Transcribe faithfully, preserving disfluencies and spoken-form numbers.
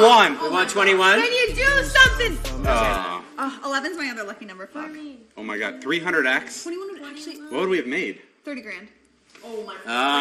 One. We want twenty-one? Can you do something? Oh. Uh, eleven's my other lucky number. Fuck. Oh my god. three hundred X? twenty-one would actually... What would we have made? thirty grand. Oh my god. Uh,